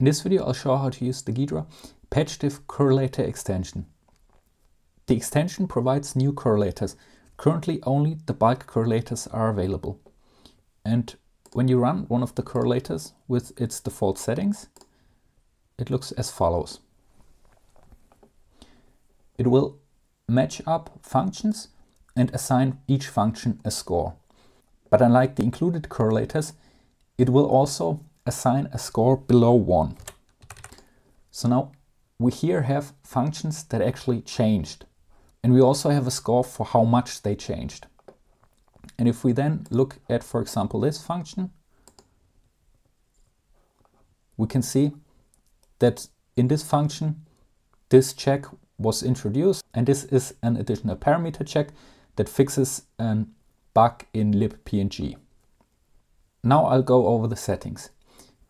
In this video, I'll show how to use the Ghidra PatchDiff Correlator Extension. The extension provides new correlators. Currently, only the bulk correlators are available. And when you run one of the correlators with its default settings, it looks as follows. It will match up functions and assign each function a score. But unlike the included correlators, it will also assign a score below 1. So now we here have functions that actually changed. And we also have a score for how much they changed. And if we then look at, for example, this function, we can see that in this function, this check was introduced. And this is an additional parameter check that fixes a bug in libpng. Now I'll go over the settings.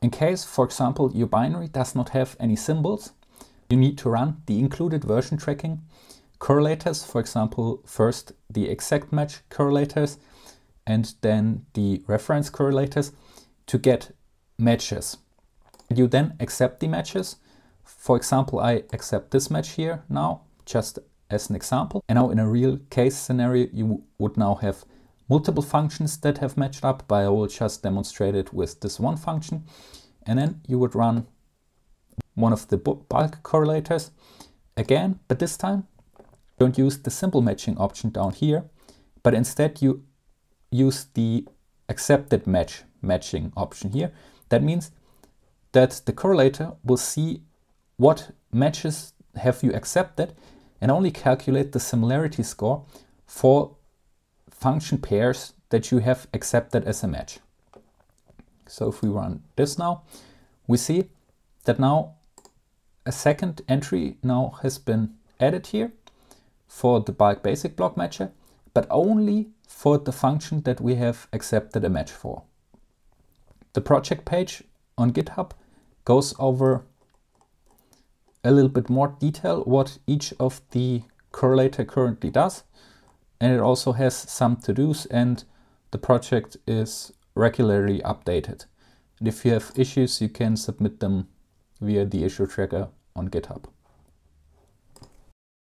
In case, for example, your binary does not have any symbols, you need to run the included version tracking correlators, for example, first the exact match correlators and then the reference correlators to get matches. You then accept the matches. For example, I accept this match here now, just as an example. And now in a real case scenario, you would now have multiple functions that have matched up, but I will just demonstrate it with this one function. And then you would run one of the bulk correlators again, but this time don't use the simple matching option down here, but instead you use the accepted match matching option here. That means that the correlator will see what matches have you accepted and only calculate the similarity score for function pairs that you have accepted as a match. So if we run this now, we see that now a second entry now has been added here for the bulk basic block matcher, but only for the function that we have accepted a match for. The project page on GitHub goes over a little bit more detail what each of the correlator currently does. And it also has some to-dos, and the project is regularly updated. And if you have issues, you can submit them via the issue tracker on GitHub.